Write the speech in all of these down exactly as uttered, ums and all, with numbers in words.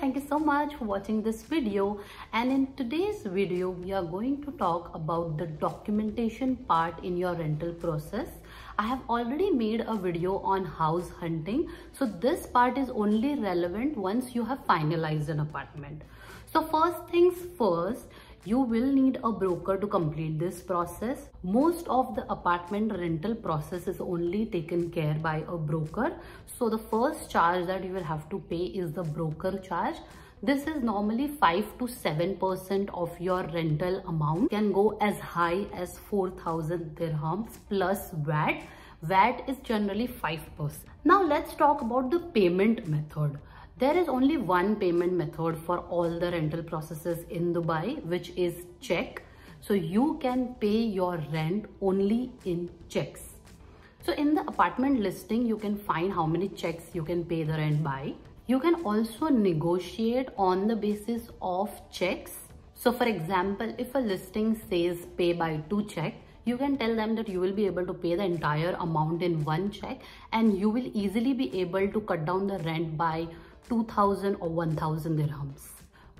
Thank you so much for watching this video, and in today's video we are going to talk about the documentation part in your rental process. I have already made a video on house hunting, so this part is only relevant once you have finalized an apartment. So first things first, you will need a broker to complete this process. Most of the apartment rental process is only taken care by a broker. So the first charge that you will have to pay is the broker charge. This is normally five to seven percent of your rental amount. It can go as high as four thousand dirhams plus V A T. V A T is generally five percent. Now let's talk about the payment method. There is only one payment method for all the rental processes in Dubai, which is check. So you can pay your rent only in checks. So in the apartment listing, you can find how many checks you can pay the rent by. You can also negotiate on the basis of checks. So for example, if a listing says pay by two checks, you can tell them that you will be able to pay the entire amount in one check, and you will easily be able to cut down the rent by two thousand or one thousand dirhams.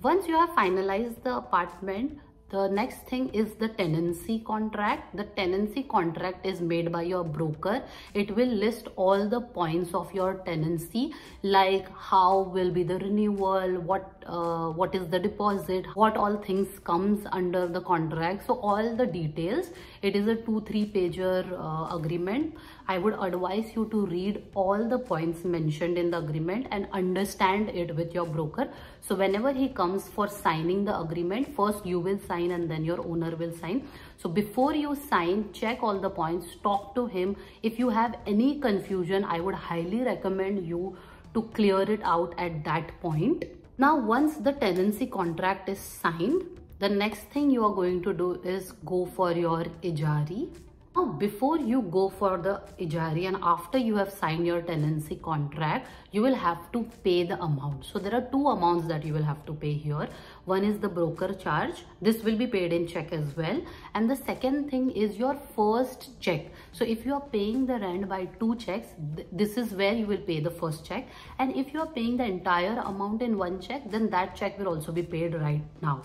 Once you have finalized the apartment, the next thing is the tenancy contract. The tenancy contract is made by your broker. It will list all the points of your tenancy, like how will be the renewal, what uh, what is the deposit, what all things comes under the contract. So all the details. It is a two, three pager uh, agreement. I would advise you to read all the points mentioned in the agreement and understand it with your broker. So whenever he comes for signing the agreement, first you will sign and then your owner will sign. So before you sign, check all the points, talk to him. If you have any confusion, I would highly recommend you to clear it out at that point. Now, once the tenancy contract is signed, the next thing you are going to do is go for your Ejari. Now, before you go for the Ejari and after you have signed your tenancy contract, you will have to pay the amount. So there are two amounts that you will have to pay here. One is the broker charge. This will be paid in check as well. And the second thing is your first check. So if you are paying the rent by two checks, th- this is where you will pay the first check. And if you are paying the entire amount in one check, then that check will also be paid right now.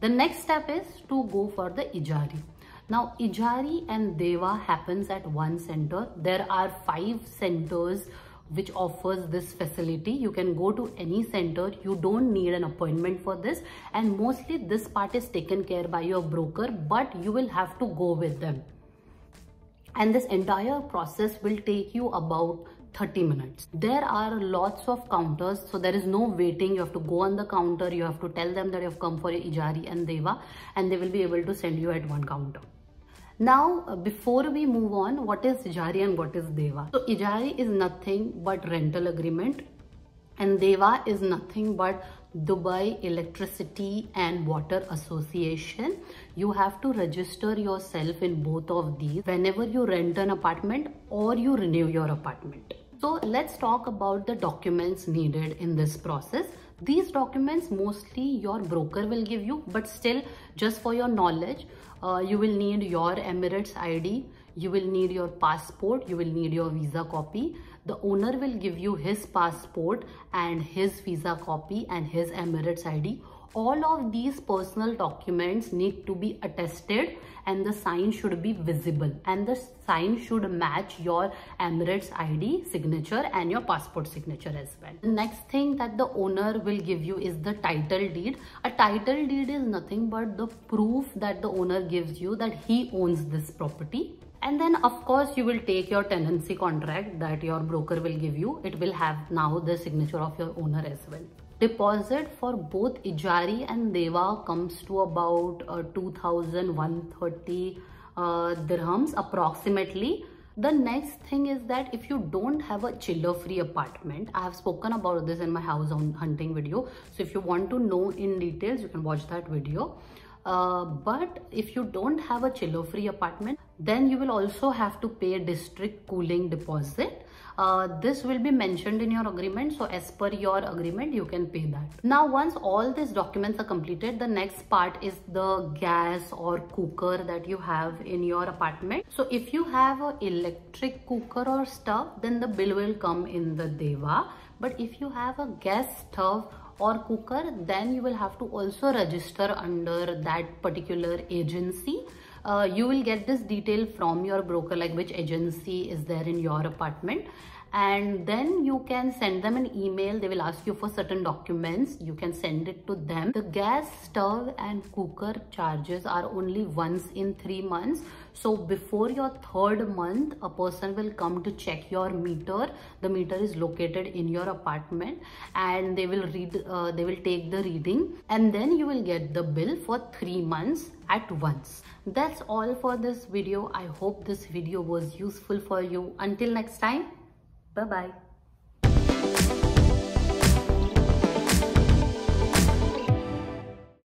The next step is to go for the Ejari. Now, Ejari and DEWA happens at one center. There are five centers which offers this facility. You can go to any center. You don't need an appointment for this. And mostly this part is taken care by your broker, but you will have to go with them. And this entire process will take you about thirty minutes. There are lots of counters, so there is no waiting. You have to go on the counter. You have to tell them that you have come for Ejari and DEWA, and they will be able to send you at one counter. Now, before we move on, what is Ejari and what is DEWA? So Ejari is nothing but rental agreement, and DEWA is nothing but Dubai Electricity and Water Association. You have to register yourself in both of these whenever you rent an apartment or you renew your apartment. So let's talk about the documents needed in this process. These documents mostly your broker will give you, but still, just for your knowledge, uh, you will need your Emirates I D, you will need your passport, you will need your visa copy. The owner will give you his passport and his visa copy and his Emirates I D. All of these personal documents need to be attested, and the sign should be visible, and the sign should match your Emirates I D signature and your passport signature as well. The next thing that the owner will give you is the title deed. A title deed is nothing but the proof that the owner gives you that he owns this property. And then, of course, you will take your tenancy contract that your broker will give you. It will have now the signature of your owner as well. Deposit for both Ejari and DEWA comes to about uh, two thousand one hundred thirty uh, dirhams approximately. The next thing is that if you don't have a chiller-free apartment, I have spoken about this in my house hunting video. So if you want to know in details, you can watch that video. Uh, but if you don't have a chiller-free apartment, then you will also have to pay district cooling deposit. Uh, this will be mentioned in your agreement. So as per your agreement, you can pay that. Now, once all these documents are completed, the next part is the gas or cooker that you have in your apartment. So if you have an electric cooker or stove, then the bill will come in the DEWA. But if you have a gas stove or cooker, then you will have to also register under that particular agency. Uh, you will get this detail from your broker, like which agency is there in your apartment, and then you can send them an email. They will ask you for certain documents. You can send it to them. The gas, stove and cooker charges are only once in three months, so before your third month a person will come to check your meter. The meter is located in your apartment and they will read uh, they will take the reading, and then you will get the bill for three months at once. That's all for this video. I hope this video was useful for you. Until next time, bye bye.